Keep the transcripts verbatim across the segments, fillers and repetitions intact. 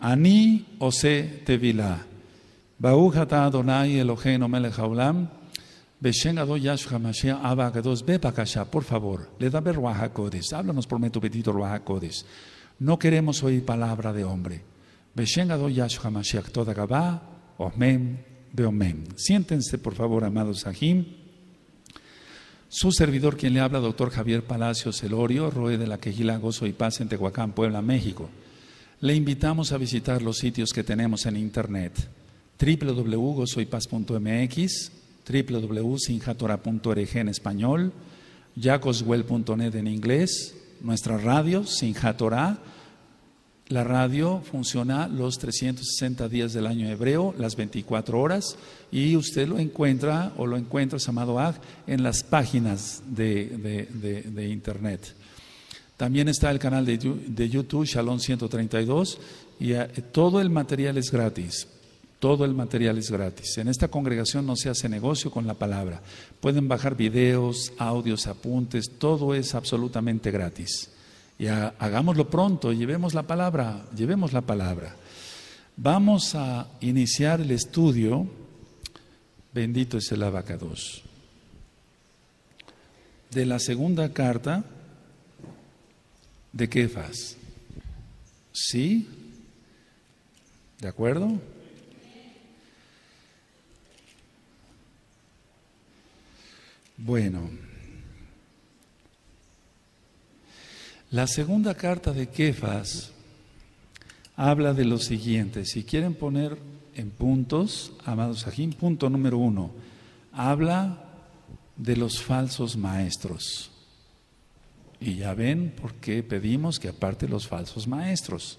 Ani ose Tevilá. Baruch atah Adonai Eloheinu melech haolam. Beshem Adon Yahshua HaMashiach Abba Kadosh Bebakasha. Por favor, le da Ruach Hakodesh. Háblanos por medio bendito Ruach Hakodesh. No queremos oír palabra de hombre. Beshem Adon Yahshua HaMashiach Toda Gabá. Omen Beomen. Siéntense, por favor, amados Sahim. Su servidor, quien le habla, doctor Javier Palacios Celorio, R O E de la Kehila Gozo y Paz en Tehuacán, Puebla, México. Le invitamos a visitar los sitios que tenemos en internet: doble u doble u doble u punto gozoypaz punto m x, doble u doble u doble u punto sinjatora punto org en español, jacoswell punto net en inglés, nuestra radio, Sinjatora. La radio funciona los trescientos sesenta días del año hebreo, las veinticuatro horas, y usted lo encuentra o lo encuentra, amado Aj, en las páginas de, de, de, de internet. También está el canal de, de YouTube, Shalom ciento treinta y dos, y a, todo el material es gratis. Todo el material es gratis. En esta congregación no se hace negocio con la palabra. Pueden bajar videos, audios, apuntes, todo es absolutamente gratis. Y a, hagámoslo pronto, llevemos la palabra, llevemos la palabra. Vamos a iniciar el estudio. Bendito es el Abba Kadosh. De la segunda carta de Kefas. ¿Sí? ¿De acuerdo? Bueno, la segunda carta de Kefas habla de lo siguiente. Si quieren poner en puntos, amados Sajín, punto número uno, habla de los falsos maestros. Y ya ven por qué pedimos que aparte los falsos maestros.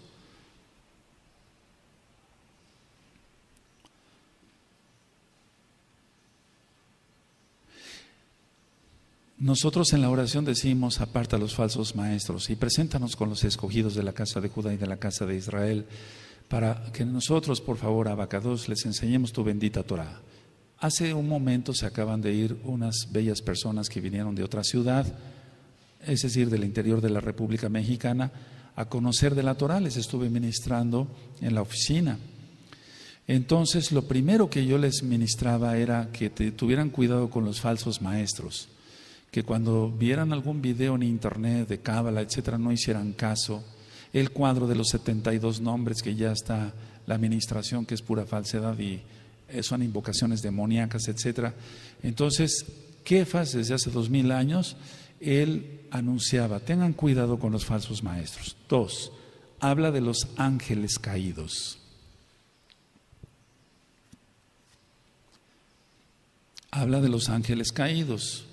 Nosotros en la oración decimos: aparta a los falsos maestros y preséntanos con los escogidos de la casa de Judá y de la casa de Israel, para que nosotros, por favor, Abba Kadosh, les enseñemos tu bendita Torah. Hace un momento se acaban de ir unas bellas personas que vinieron de otra ciudad, es decir, del interior de la República Mexicana, a conocer de la Torah. Les estuve ministrando en la oficina. Entonces, lo primero que yo les ministraba era que te tuvieran cuidado con los falsos maestros, que cuando vieran algún video en internet de cábala, etcétera, no hicieran caso. El cuadro de los setenta y dos nombres, que ya está la administración, que es pura falsedad y son invocaciones demoníacas, etcétera. Entonces, Kefas, desde hace dos mil años, él anunciaba: tengan cuidado con los falsos maestros. Dos, habla de los ángeles caídos. Habla de los ángeles caídos.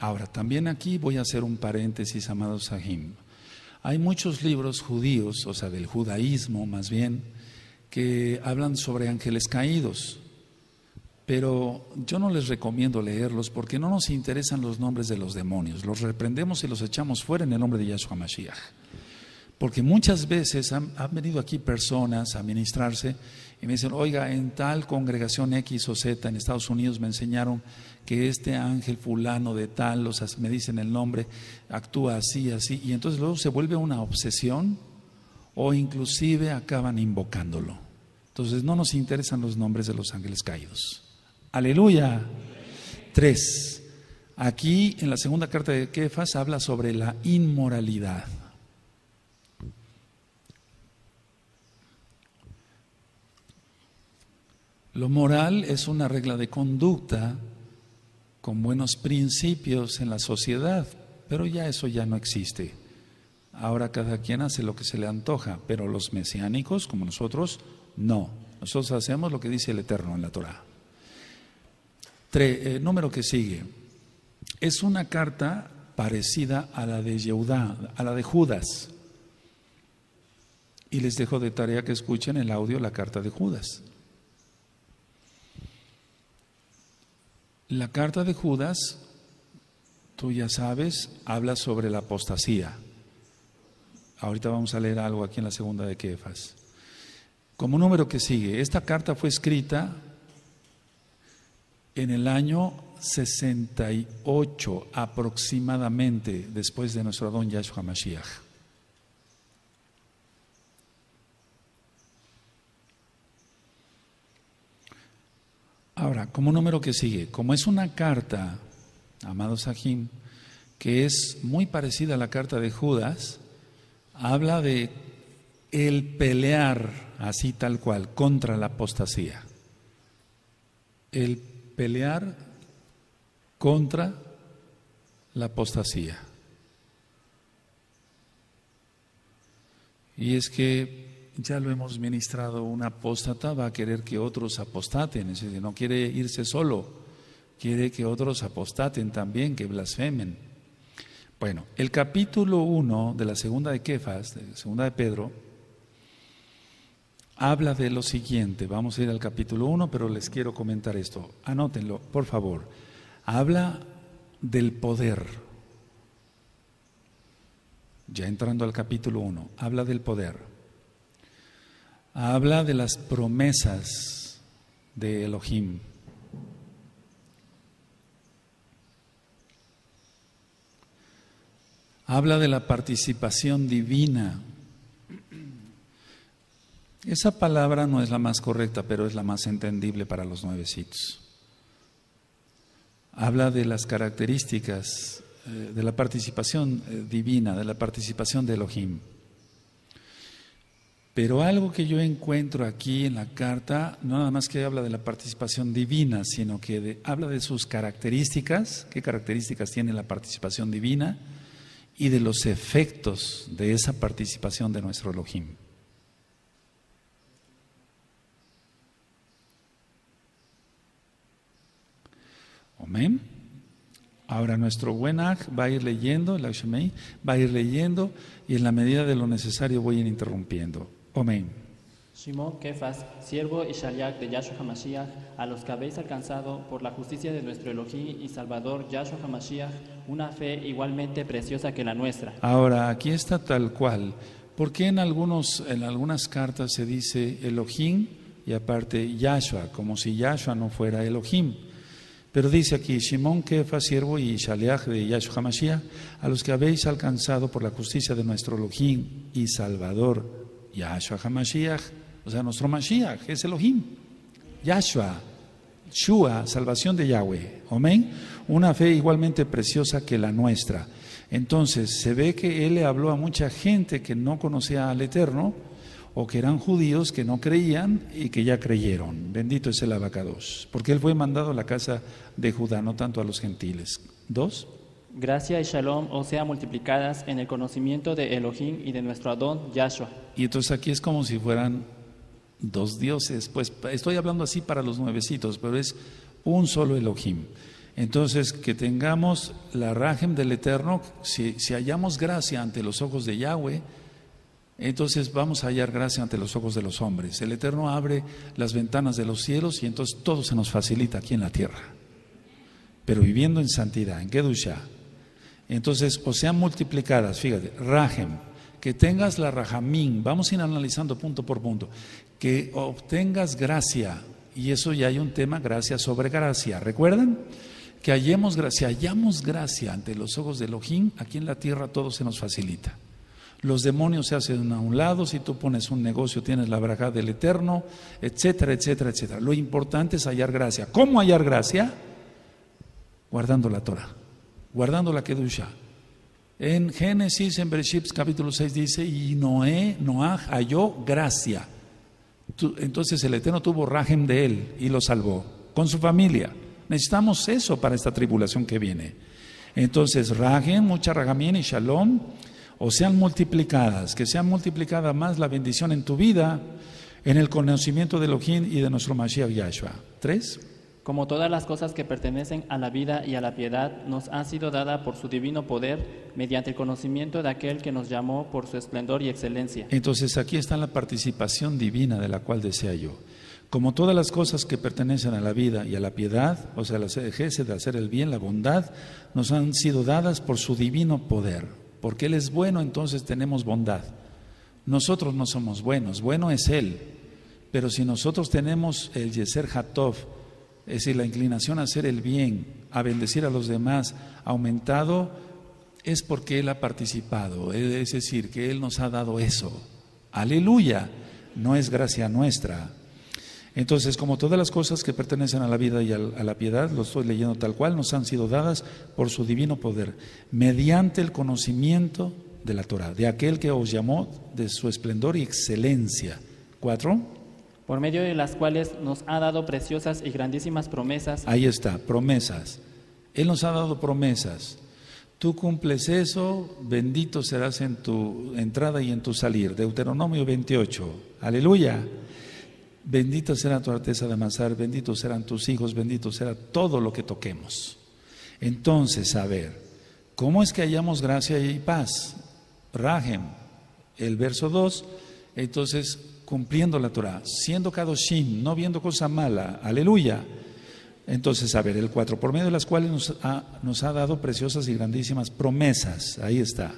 Ahora, también aquí voy a hacer un paréntesis, amados Sahim. Hay muchos libros judíos, o sea, del judaísmo más bien, que hablan sobre ángeles caídos. Pero yo no les recomiendo leerlos porque no nos interesan los nombres de los demonios. Los reprendemos y los echamos fuera en el nombre de Yahshua Mashiach. Porque muchas veces han, han venido aquí personas a ministrarse y me dicen: oiga, en tal congregación X o Z en Estados Unidos me enseñaron que este ángel fulano de tal, o sea, me dicen el nombre, actúa así, así. Y entonces luego se vuelve una obsesión o inclusive acaban invocándolo. Entonces no nos interesan los nombres de los ángeles caídos. ¡Aleluya! Tres. Aquí en la segunda carta de Kefas habla sobre la inmoralidad. Lo moral es una regla de conducta con buenos principios en la sociedad, pero ya eso ya no existe. Ahora cada quien hace lo que se le antoja, pero los mesiánicos, como nosotros, no. Nosotros hacemos lo que dice el Eterno en la Torah. Tres, eh, número que sigue. Es una carta parecida a la de Yehudá, a la de Judas. Y les dejo de tarea que escuchen el audio, la carta de Judas. La carta de Judas, tú ya sabes, habla sobre la apostasía. Ahorita vamos a leer algo aquí en la segunda de Kefas. Como número que sigue, esta carta fue escrita en el año sesenta y ocho aproximadamente, después de nuestro Adón Yahshua Mashiach. Ahora, como número que sigue, como es una carta, amados Sahim, que es muy parecida a la carta de Judas, habla de el pelear así tal cual contra la apostasía. El pelear contra la apostasía. Y es que ya lo hemos ministrado, un apóstata va a querer que otros apostaten, es decir, no quiere irse solo, quiere que otros apostaten también, que blasfemen. Bueno, el capítulo uno de la segunda de Kefas, de la segunda de Pedro, habla de lo siguiente. Vamos a ir al capítulo uno, pero les quiero comentar esto, anótenlo, por favor. Habla del poder, ya entrando al capítulo uno, habla del poder. Habla de las promesas de Elohim. Habla de la participación divina. Esa palabra no es la más correcta, pero es la más entendible para los nuevecitos. Habla de las características, eh, de la participación eh, divina, de la participación de Elohim. Pero algo que yo encuentro aquí en la carta, no nada más que habla de la participación divina, sino que de, habla de sus características, qué características tiene la participación divina y de los efectos de esa participación de nuestro Elohim. Amén. Ahora nuestro buen Aj va a ir leyendo, el Hashemay va a ir leyendo y en la medida de lo necesario voy a ir interrumpiendo. Amén. Shimon, Kefas, siervo y shaliach de Yahshua HaMashiach, a los que habéis alcanzado por la justicia de nuestro Elohim y Salvador Yahshua HaMashiach, una fe igualmente preciosa que la nuestra. Ahora, aquí está tal cual. ¿Por qué en, algunos, en algunas cartas se dice Elohim y aparte Yahshua, como si Yahshua no fuera Elohim? Pero dice aquí, Shimon, Kefas, siervo y shaliach de Yahshua HaMashiach, a los que habéis alcanzado por la justicia de nuestro Elohim y Salvador Yahshua HaMashiach, o sea, nuestro Mashiach es Elohim, Yahshua, Shua, salvación de Yahweh, amén, una fe igualmente preciosa que la nuestra. Entonces, se ve que él le habló a mucha gente que no conocía al Eterno, o que eran judíos que no creían y que ya creyeron. Bendito es el Abacados, porque él fue mandado a la casa de Judá, no tanto a los gentiles. Dos. Gracia y shalom os sea multiplicadas en el conocimiento de Elohim y de nuestro Adón Yahshua. Y entonces aquí es como si fueran dos dioses, pues estoy hablando así para los nuevecitos, pero es un solo Elohim. Entonces que tengamos la rajem del Eterno, si, si hallamos gracia ante los ojos de Yahweh, entonces vamos a hallar gracia ante los ojos de los hombres. El Eterno abre las ventanas de los cielos y entonces todo se nos facilita aquí en la tierra, pero viviendo en santidad, en Kedushah. Entonces, o sean multiplicadas, fíjate, rajem, que tengas la rajamín, vamos a ir analizando punto por punto, que obtengas gracia, y eso ya hay un tema, gracia sobre gracia, ¿recuerdan? Que hallemos gracia, hallamos gracia ante los ojos de Elohim, aquí en la tierra todo se nos facilita. Los demonios se hacen a un lado, si tú pones un negocio tienes la braja del Eterno, etcétera, etcétera, etcétera. Lo importante es hallar gracia. ¿Cómo hallar gracia? Guardando la Torah, guardando la Kedushah. En Génesis, en Bereshit, capítulo seis dice, y Noé, Noaj halló gracia. Entonces el Eterno tuvo rajem de él y lo salvó, con su familia. Necesitamos eso para esta tribulación que viene. Entonces rajem, mucha rajamín y shalom, o sean multiplicadas, que sean multiplicada más la bendición en tu vida, en el conocimiento de Elohim y de nuestro Mashiach Yahshua. Tres. Como todas las cosas que pertenecen a la vida y a la piedad nos han sido dadas por su divino poder mediante el conocimiento de aquel que nos llamó por su esplendor y excelencia. Entonces aquí está la participación divina de la cual desea yo. Como todas las cosas que pertenecen a la vida y a la piedad, o sea, la ejerce de hacer el bien, la bondad, nos han sido dadas por su divino poder. Porque Él es bueno, entonces tenemos bondad. Nosotros no somos buenos, bueno es Él. Pero si nosotros tenemos el Yeser Hatov, es decir, la inclinación a hacer el bien, a bendecir a los demás, aumentado, es porque Él ha participado. Es decir, que Él nos ha dado eso. ¡Aleluya! No es gracia nuestra. Entonces, como todas las cosas que pertenecen a la vida y a la piedad, lo estoy leyendo tal cual, nos han sido dadas por su divino poder, mediante el conocimiento de la Torah, de aquel que os llamó de su esplendor y excelencia. Cuatro. Por medio de las cuales nos ha dado preciosas y grandísimas promesas. Ahí está, promesas. Él nos ha dado promesas. Tú cumples eso, bendito serás en tu entrada y en tu salir. Deuteronomio veintiocho. Aleluya. Bendita será tu arteza de amasar, benditos serán tus hijos, bendito será todo lo que toquemos. Entonces, a ver, ¿cómo es que hallamos gracia y paz? Rahem, el verso dos, entonces cumpliendo la Torah, siendo Kadoshim, no viendo cosa mala, aleluya. Entonces, a ver, el cuatro, por medio de las cuales nos ha, nos ha dado preciosas y grandísimas promesas, ahí está.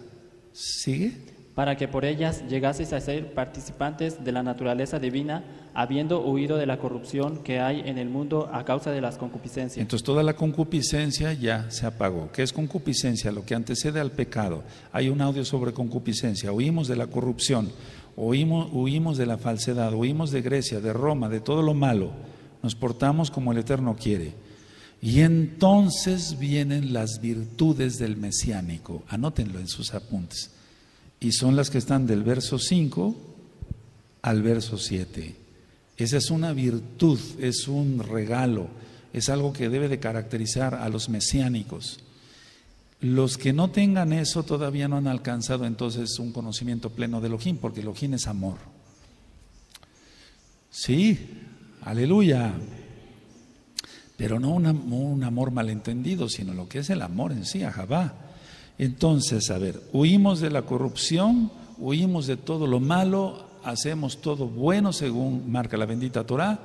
¿Sigue? Para que por ellas llegaseis a ser participantes de la naturaleza divina, habiendo huido de la corrupción que hay en el mundo a causa de las concupiscencias. Entonces toda la concupiscencia ya se apagó. ¿Qué es concupiscencia? Lo que antecede al pecado. Hay un audio sobre concupiscencia. Huimos de la corrupción, huimos, huimos de la falsedad, huimos de Grecia, de Roma, de todo lo malo. Nos portamos como el Eterno quiere. Y entonces vienen las virtudes del mesiánico. Anótenlo en sus apuntes. Y son las que están del verso cinco al verso siete. Esa es una virtud, es un regalo, es algo que debe de caracterizar a los mesiánicos. Los que no tengan eso todavía no han alcanzado entonces un conocimiento pleno de Elohim, porque Elohim es amor. Sí, aleluya. Pero no un, un amor malentendido, sino lo que es el amor en sí, Ahavá. Entonces, a ver, huimos de la corrupción, huimos de todo lo malo, hacemos todo bueno según marca la bendita Torah,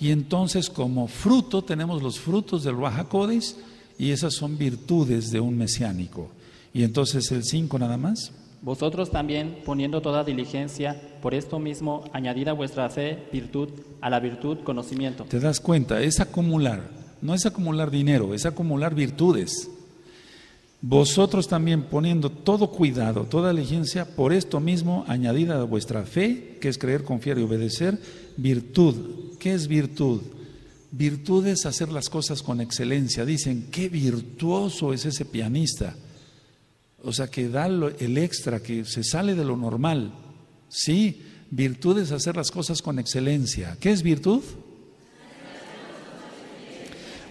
y entonces como fruto tenemos los frutos del Ruach Hakodesh, y esas son virtudes de un mesiánico. Y entonces el cinco nada más. Vosotros también, poniendo toda diligencia, por esto mismo, añadid a vuestra fe virtud, a la virtud conocimiento. Te das cuenta, es acumular, no es acumular dinero, es acumular virtudes. Vosotros también poniendo todo cuidado, toda diligencia, por esto mismo añadida a vuestra fe, que es creer, confiar y obedecer, virtud. ¿Qué es virtud? Virtud es hacer las cosas con excelencia. Dicen, qué virtuoso es ese pianista. O sea, que da el extra, que se sale de lo normal. Sí, virtud es hacer las cosas con excelencia. ¿Qué es virtud?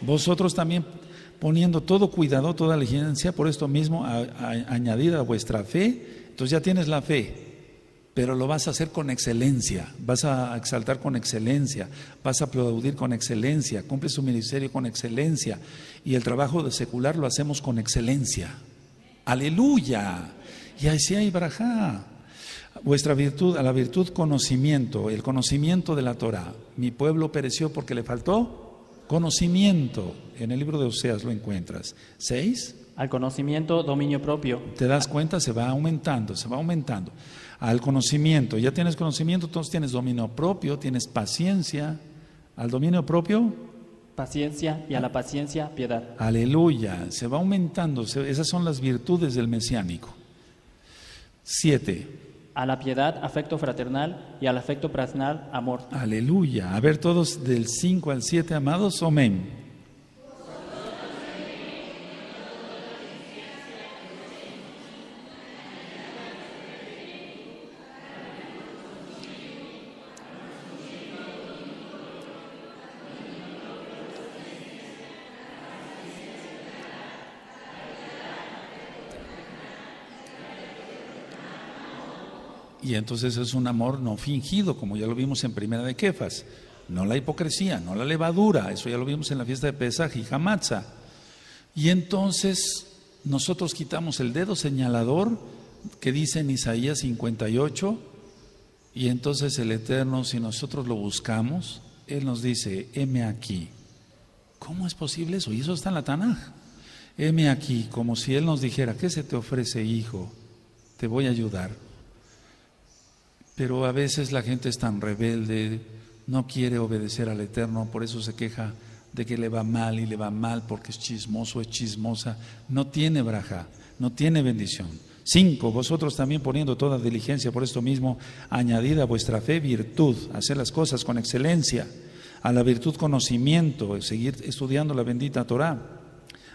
Vosotros también poniendo todo cuidado, toda diligencia, por esto mismo a, a, añadida a vuestra fe. Entonces ya tienes la fe, pero lo vas a hacer con excelencia, vas a exaltar con excelencia, vas a aplaudir con excelencia, cumple su ministerio con excelencia, y el trabajo de secular lo hacemos con excelencia. ¡Aleluya! Y así hay barajá. Vuestra virtud, a la virtud conocimiento, el conocimiento de la Torah. Mi pueblo pereció porque le faltó conocimiento. En el libro de Oseas lo encuentras. Seis. Al conocimiento, dominio propio. Te das cuenta, se va aumentando, se va aumentando. Al conocimiento, ya tienes conocimiento, entonces tienes dominio propio, tienes paciencia. Al dominio propio, paciencia, y a la paciencia, piedad. Aleluya, se va aumentando. Esas son las virtudes del mesiánico. Siete. A la piedad, afecto fraternal, y al afecto fraternal, amor. Aleluya. A ver todos del cinco al siete, amados. Amén. Y entonces es un amor no fingido, como ya lo vimos en primera de Kefas. No la hipocresía, no la levadura, eso ya lo vimos en la fiesta de Pesaj y Hamatza. Y entonces nosotros quitamos el dedo señalador que dice en Isaías cincuenta y ocho, y entonces el Eterno, si nosotros lo buscamos, Él nos dice, heme aquí. ¿Cómo es posible eso? Y eso está en la Tanaj. Heme aquí, como si Él nos dijera, ¿qué se te ofrece, hijo? Te voy a ayudar. Pero a veces la gente es tan rebelde, no quiere obedecer al Eterno, por eso se queja de que le va mal y le va mal porque es chismoso, es chismosa. No tiene braja, no tiene bendición. Cinco, vosotros también poniendo toda diligencia por esto mismo, añadid a vuestra fe virtud, hacer las cosas con excelencia, a la virtud conocimiento, seguir estudiando la bendita Torá,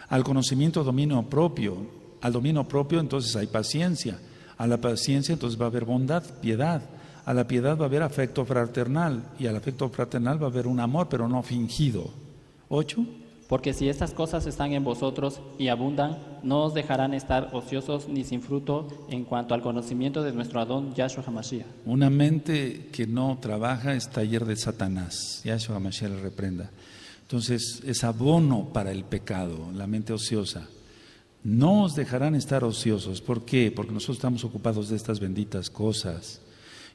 al conocimiento dominio propio, al dominio propio entonces hay paciencia, a la paciencia entonces va a haber bondad, piedad, a la piedad va a haber afecto fraternal y al afecto fraternal va a haber un amor pero no fingido. Ocho. Porque si estas cosas están en vosotros y abundan, no os dejarán estar ociosos ni sin fruto en cuanto al conocimiento de nuestro Adón, Yahshua HaMashiach. Una mente que no trabaja es taller de Satanás. Yahshua HaMashiach le reprenda. Entonces, es abono para el pecado, la mente ociosa. No os dejarán estar ociosos. ¿Por qué? Porque nosotros estamos ocupados de estas benditas cosas.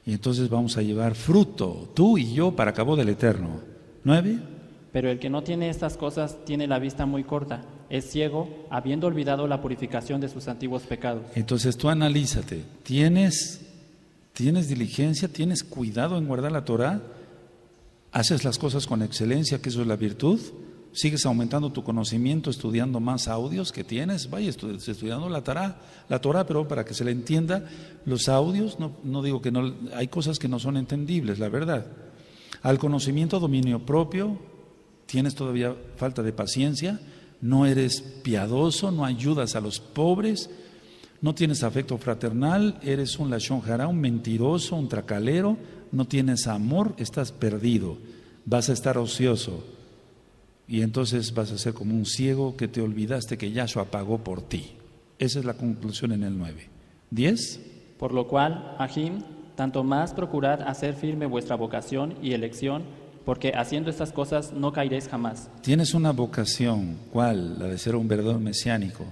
Y entonces vamos a llevar fruto, tú y yo, para cabo del eterno. Nueve. Pero el que no tiene estas cosas tiene la vista muy corta, es ciego, habiendo olvidado la purificación de sus antiguos pecados. Entonces tú analízate, ¿tienes, tienes diligencia, tienes cuidado en guardar la Torá? ¿Haces las cosas con excelencia, que eso es la virtud? ¿Sigues aumentando tu conocimiento, estudiando más audios que tienes? Vaya, estudi estudiando la Torá, la Torá, pero para que se le entienda, los audios, no, no digo que no, hay cosas que no son entendibles, la verdad. Al conocimiento, dominio propio. Tienes todavía falta de paciencia, no eres piadoso, no ayudas a los pobres, no tienes afecto fraternal, eres un Lashón hará, un mentiroso, un tracalero, no tienes amor, estás perdido, vas a estar ocioso y entonces vas a ser como un ciego que te olvidaste que Yahshua pagó por ti. Esa es la conclusión en el nueve. diez. Por lo cual, Ajim, tanto más procurad hacer firme vuestra vocación y elección, porque haciendo estas cosas no caeréis jamás. Tienes una vocación, ¿cuál? La de ser un verdadero mesiánico.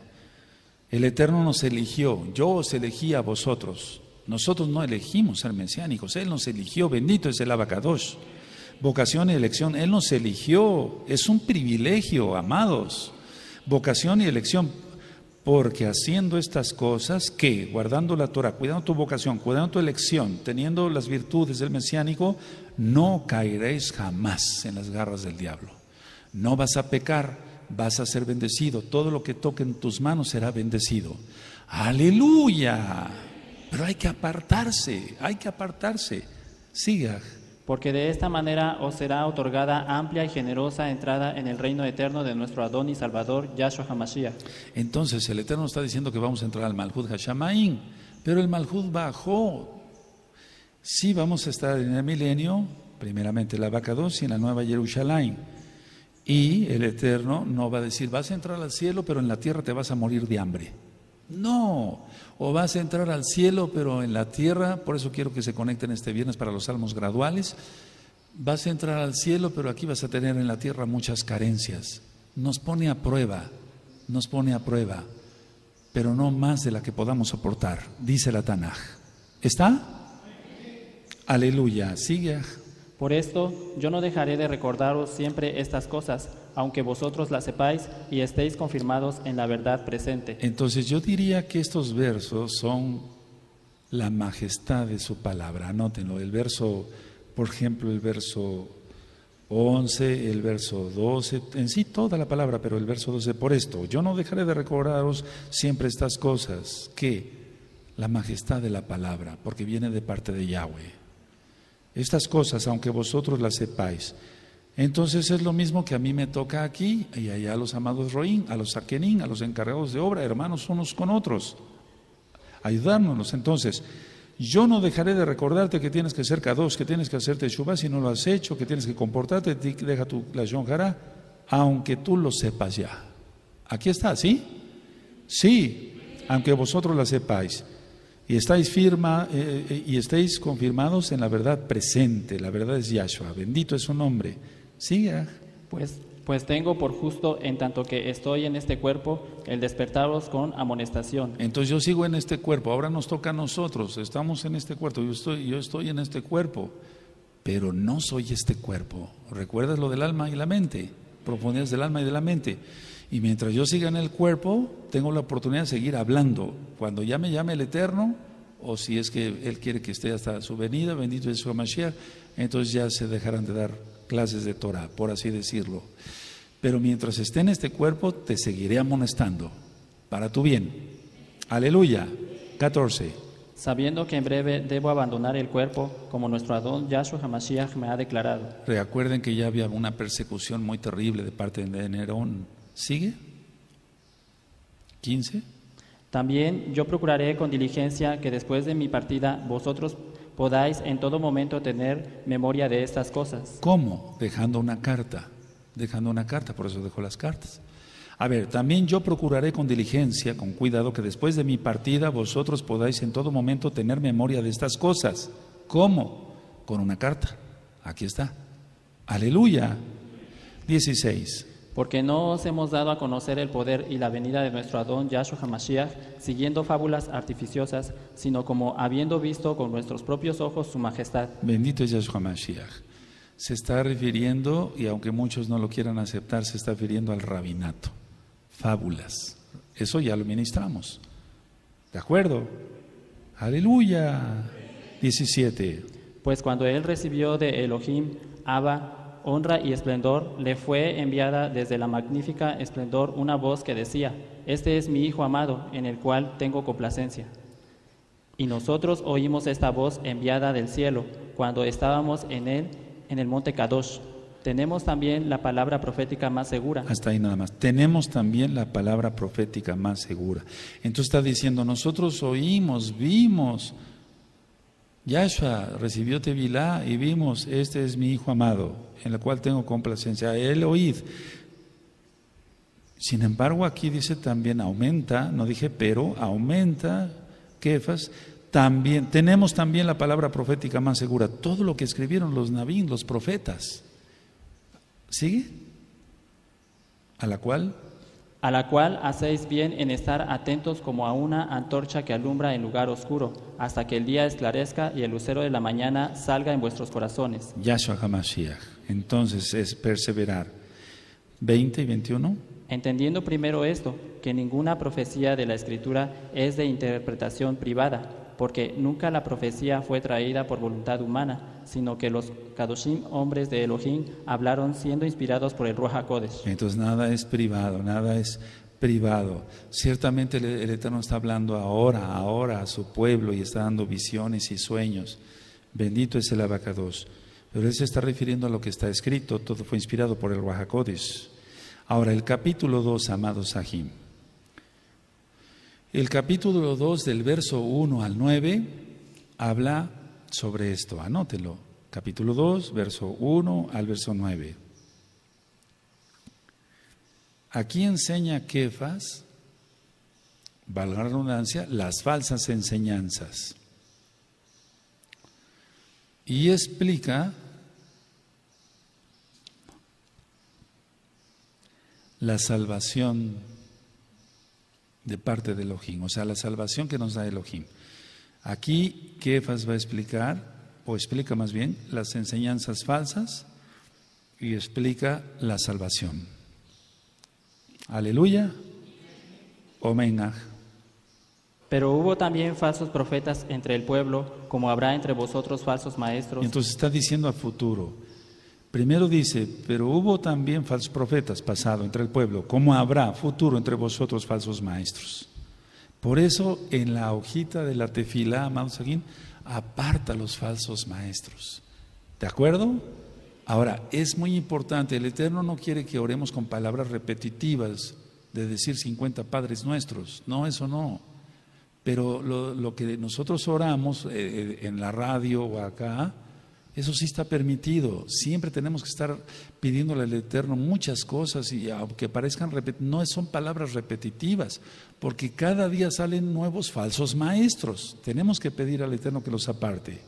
El Eterno nos eligió, yo os elegí a vosotros. Nosotros no elegimos ser mesiánicos, Él nos eligió, bendito es el Abba Kadosh. Vocación y elección, Él nos eligió, es un privilegio, amados. Vocación y elección, porque haciendo estas cosas, ¿qué? Guardando la Torah, cuidando tu vocación, cuidando tu elección, teniendo las virtudes del mesiánico, no caeréis jamás en las garras del diablo. No vas a pecar, vas a ser bendecido. Todo lo que toque en tus manos será bendecido. ¡Aleluya! Pero hay que apartarse, hay que apartarse. Siga. Porque de esta manera os será otorgada amplia y generosa entrada en el reino eterno de nuestro Adón y Salvador, Yahshua HaMashiach. Entonces el Eterno está diciendo que vamos a entrar al Malhut HaShamaim, pero el Malhut bajó. Sí, vamos a estar en el milenio, primeramente la Abba Kadosh y en la Nueva Jerusalén. Y el Eterno no va a decir, vas a entrar al cielo, pero en la tierra te vas a morir de hambre. No, o vas a entrar al cielo, pero en la tierra, por eso quiero que se conecten este viernes para los salmos graduales, vas a entrar al cielo, pero aquí vas a tener en la tierra muchas carencias. Nos pone a prueba, nos pone a prueba, pero no más de la que podamos soportar, dice la Tanaj. ¿Está? Aleluya, sigue. Por esto yo no dejaré de recordaros siempre estas cosas, aunque vosotros las sepáis y estéis confirmados en la verdad presente. Entonces yo diría que estos versos son la majestad de su palabra. Anótenlo, el verso, por ejemplo, el verso once, el verso doce, en sí toda la palabra, pero el verso doce, por esto yo no dejaré de recordaros siempre estas cosas, que la majestad de la palabra, porque viene de parte de Yahweh. Estas cosas, aunque vosotros las sepáis. Entonces es lo mismo que a mí me toca aquí y allá a los amados Roín, a los Arkenin, a los encargados de obra, hermanos unos con otros. Ayudárnoslos. Entonces, yo no dejaré de recordarte que tienes que ser Kadosh, que tienes que hacerte Shuba si no lo has hecho, que tienes que comportarte, deja tu Lashón hará, aunque tú lo sepas ya. Aquí está, ¿sí? Sí, aunque vosotros la sepáis. Y estáis, firma, eh, y estáis confirmados en la verdad presente. La verdad es Yahshua, bendito es su nombre. Siga. Pues, pues tengo por justo, en tanto que estoy en este cuerpo, el despertaros con amonestación. Entonces yo sigo en este cuerpo, ahora nos toca a nosotros, estamos en este cuerpo, yo estoy, yo estoy en este cuerpo, pero no soy este cuerpo. ¿Recuerdas lo del alma y la mente? Profundidades del alma y de la mente. Y mientras yo siga en el cuerpo, tengo la oportunidad de seguir hablando. Cuando ya me llame el Eterno, o si es que Él quiere que esté hasta su venida, bendito es su HaMashiach, entonces ya se dejarán de dar clases de Torah, por así decirlo. Pero mientras esté en este cuerpo, te seguiré amonestando, para tu bien. Aleluya. catorce. Sabiendo que en breve debo abandonar el cuerpo, como nuestro Adón Yahshua HaMashiach me ha declarado. Recuerden que ya había una persecución muy terrible de parte de Nerón. ¿Sigue? quince. También yo procuraré con diligencia que después de mi partida vosotros podáis en todo momento tener memoria de estas cosas. ¿Cómo? Dejando una carta. Dejando una carta, por eso dejó las cartas. A ver, también yo procuraré con diligencia, con cuidado, que después de mi partida vosotros podáis en todo momento tener memoria de estas cosas. ¿Cómo? Con una carta. Aquí está. Aleluya. dieciséis. Porque no os hemos dado a conocer el poder y la venida de nuestro Adón Yahshua HaMashiach, siguiendo fábulas artificiosas, sino como habiendo visto con nuestros propios ojos su majestad. Bendito es Yahshua HaMashiach. Se está refiriendo, y aunque muchos no lo quieran aceptar, se está refiriendo al rabinato. Fábulas. Eso ya lo ministramos. ¿De acuerdo? Aleluya. diecisiete. Pues cuando él recibió de Elohim, Abba, honra y esplendor, le fue enviada desde la magnífica esplendor una voz que decía: este es mi hijo amado, en el cual tengo complacencia. Y nosotros oímos esta voz enviada del cielo cuando estábamos en él, en el monte Kadosh. Tenemos también la palabra profética más segura. Hasta ahí nada más. Tenemos también la palabra profética más segura. Entonces está diciendo: nosotros oímos, vimos. Yahshua recibió Tevilá y vimos: este es mi hijo amado, en el cual tengo complacencia. Él oíd. Sin embargo, aquí dice también aumenta, no dije pero, aumenta, Kefas, también, tenemos también la palabra profética más segura. Todo lo que escribieron los Nabíns, los profetas. ¿Sigue? A la cual... a la cual hacéis bien en estar atentos como a una antorcha que alumbra en lugar oscuro, hasta que el día esclarezca y el lucero de la mañana salga en vuestros corazones. Yahshua HaMashiach. Entonces es perseverar. veinte y veintiuno. Entendiendo primero esto, que ninguna profecía de la Escritura es de interpretación privada, porque nunca la profecía fue traída por voluntad humana, sino que los Kadoshim, hombres de Elohim, hablaron siendo inspirados por el Ruach Hakodesh. Entonces nada es privado, nada es privado. Ciertamente el, el Eterno está hablando ahora, ahora a su pueblo y está dando visiones y sueños. Bendito es el Abacados. Pero él se está refiriendo a lo que está escrito, todo fue inspirado por el Ruach Hakodesh. Ahora el capítulo dos, amados Sahim. El capítulo dos del verso uno al nueve habla sobre esto, anótelo. Capítulo dos, verso uno al verso nueve. Aquí enseña Kefas, valga la redundancia, las falsas enseñanzas. Y explica la salvación de parte de Elohim, o sea, la salvación que nos da Elohim. Aquí Kefas va a explicar, o explica más bien, las enseñanzas falsas y explica la salvación. Aleluya. Omenaj. Pero hubo también falsos profetas entre el pueblo, como habrá entre vosotros falsos maestros. Entonces está diciendo a futuro. Primero dice, pero hubo también falsos profetas, pasado, entre el pueblo, como habrá futuro entre vosotros falsos maestros. Por eso en la hojita de la tefilá, amados aquí, aparta los falsos maestros. ¿De acuerdo? Ahora, es muy importante, el Eterno no quiere que oremos con palabras repetitivas de decir cincuenta padres nuestros, no, eso no. Pero lo, lo que nosotros oramos eh, en la radio o acá, eso sí está permitido. Siempre tenemos que estar pidiéndole al Eterno muchas cosas, y aunque parezcan repetitivas, no son palabras repetitivas, porque cada día salen nuevos falsos maestros. Tenemos que pedir al Eterno que los aparte.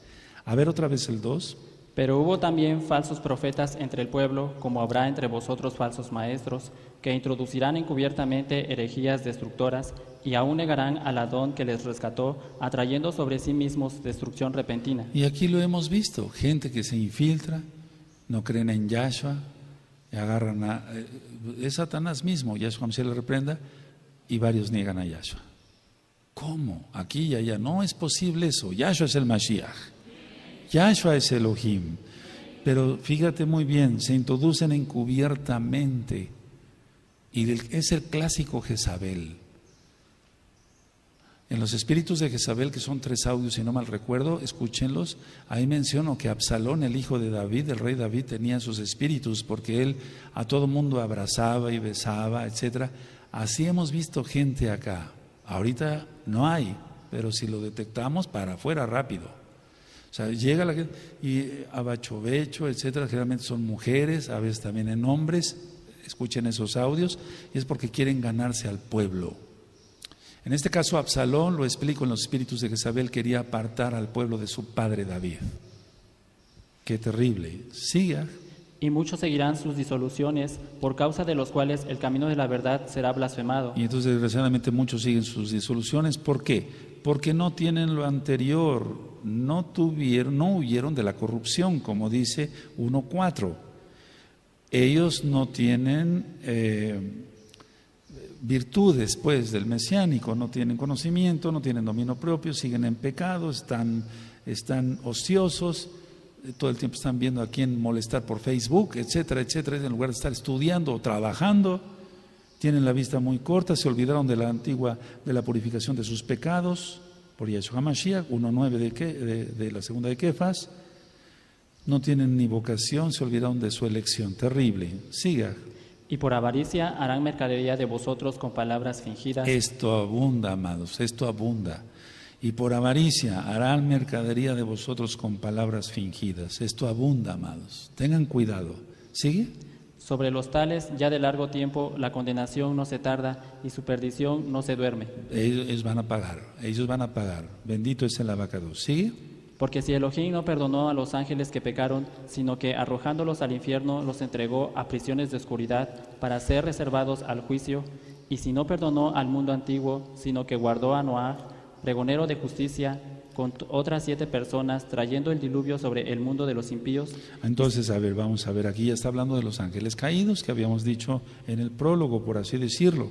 A ver otra vez el dos. Pero hubo también falsos profetas entre el pueblo, como habrá entre vosotros falsos maestros, que introducirán encubiertamente herejías destructoras y aún negarán al Adón que les rescató, atrayendo sobre sí mismos destrucción repentina. Y aquí lo hemos visto, gente que se infiltra, no creen en Yahshua, y agarran a... es Satanás mismo, Yahshua se le reprenda, y varios niegan a Yahshua. ¿Cómo? Aquí y allá. No es posible eso. Yahshua es el Mashiach. Yahshua es Elohim. Pero fíjate muy bien, se introducen encubiertamente. Y es el clásico Jezabel. En los espíritus de Jezabel, que son tres audios, si no mal recuerdo, escúchenlos, ahí menciono que Absalón, el hijo de David, el rey David, tenía sus espíritus, porque él a todo mundo abrazaba y besaba, etcétera. Así hemos visto gente acá. Ahorita no hay, pero si lo detectamos, para afuera rápido. O sea, llega la gente y abachovecho, etcétera, generalmente son mujeres, a veces también en hombres. Escuchen esos audios, y es porque quieren ganarse al pueblo. En este caso Absalón, lo explico en los espíritus de Jezabel, quería apartar al pueblo de su padre David. Qué terrible. Siga. Y muchos seguirán sus disoluciones, por causa de los cuales el camino de la verdad será blasfemado. Y entonces, desgraciadamente, muchos siguen sus disoluciones. ¿Por qué? Porque no tienen lo anterior, no tuvieron, no huyeron de la corrupción, como dice uno cuatro. Ellos no tienen eh, virtudes, pues, del mesiánico, no tienen conocimiento, no tienen dominio propio, siguen en pecado, están, están ociosos, todo el tiempo están viendo a quién molestar por Facebook, etcétera, etcétera, en lugar de estar estudiando o trabajando. Tienen la vista muy corta, se olvidaron de la antigua, de la purificación de sus pecados, por Yahshua HaMashiach, uno nueve de, de, de la segunda de Kefas. No tienen ni vocación, se olvidaron de su elección. Terrible. Siga. Y por avaricia harán mercadería de vosotros con palabras fingidas. Esto abunda, amados, esto abunda. Y por avaricia harán mercadería de vosotros con palabras fingidas. Esto abunda, amados. Tengan cuidado. ¿Sigue? Sobre los tales, ya de largo tiempo, la condenación no se tarda y su perdición no se duerme. Ellos, ellos van a pagar, ellos van a pagar. Bendito es el abacado. ¿Sigue? Porque si Elohim no perdonó a los ángeles que pecaron, sino que arrojándolos al infierno los entregó a prisiones de oscuridad para ser reservados al juicio, y si no perdonó al mundo antiguo, sino que guardó a Noaj, pregonero de justicia, con otras siete personas, trayendo el diluvio sobre el mundo de los impíos. Entonces, a ver, vamos a ver, aquí ya está hablando de los ángeles caídos que habíamos dicho en el prólogo, por así decirlo.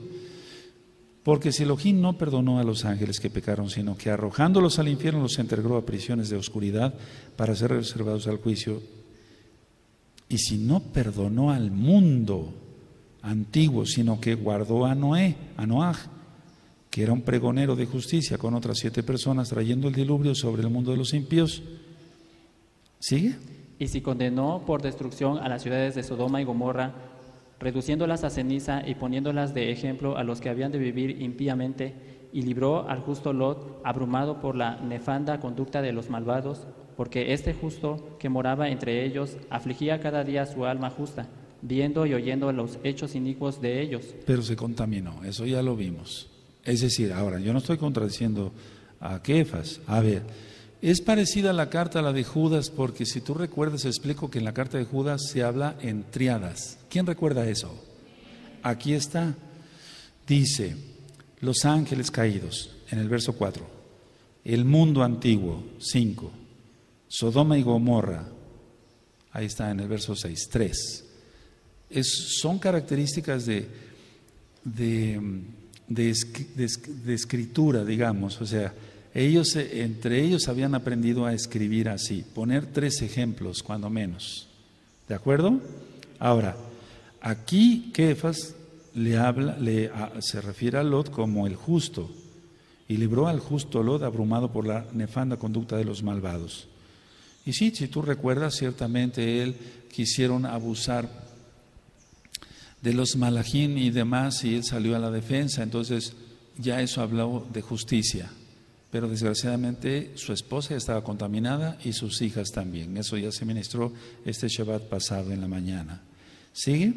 Porque si Elohim no perdonó a los ángeles que pecaron, sino que arrojándolos al infierno los entregó a prisiones de oscuridad para ser reservados al juicio. Y si no perdonó al mundo antiguo, sino que guardó a Noé, a Noaj, que era un pregonero de justicia, con otras siete personas, trayendo el diluvio sobre el mundo de los impíos. ¿Sigue? Y si condenó por destrucción a las ciudades de Sodoma y Gomorra, reduciéndolas a ceniza y poniéndolas de ejemplo a los que habían de vivir impíamente, y libró al justo Lot, abrumado por la nefanda conducta de los malvados, porque este justo que moraba entre ellos afligía cada día su alma justa, viendo y oyendo los hechos inicuos de ellos. Pero se contaminó, eso ya lo vimos. Es decir, ahora, yo no estoy contradiciendo a Kefas. A ver, es parecida la carta a la de Judas, porque si tú recuerdas, explico que en la carta de Judas se habla en tríadas. ¿Quién recuerda eso? Aquí está. Dice, los ángeles caídos, en el verso cuatro. El mundo antiguo, cinco. Sodoma y Gomorra, ahí está en el verso seis, tres. Es, son características de... de De, de, de escritura, digamos, o sea, ellos, entre ellos habían aprendido a escribir así, poner tres ejemplos, cuando menos, ¿de acuerdo? Ahora, aquí Kefas le habla, le, a, se refiere a Lot como el justo, y libró al justo Lot abrumado por la nefanda conducta de los malvados. Y sí, si tú recuerdas, ciertamente él quisieron abusar de los Malajín y demás, y él salió a la defensa, entonces ya eso habló de justicia. Pero desgraciadamente su esposa estaba contaminada y sus hijas también. Eso ya se ministró este Shabbat pasado en la mañana. ¿Sigue?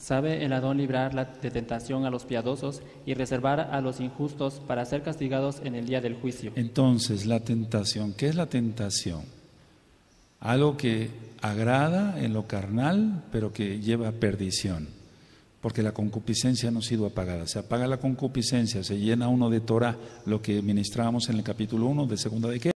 Sabe el Adón librar la de tentación a los piadosos y reservar a los injustos para ser castigados en el día del juicio. Entonces, la tentación, ¿qué es la tentación? Algo que agrada en lo carnal, pero que lleva a perdición. Porque la concupiscencia no ha sido apagada. Se apaga la concupiscencia, se llena uno de Torah, lo que ministrábamos en el capítulo uno de segunda de Kefas.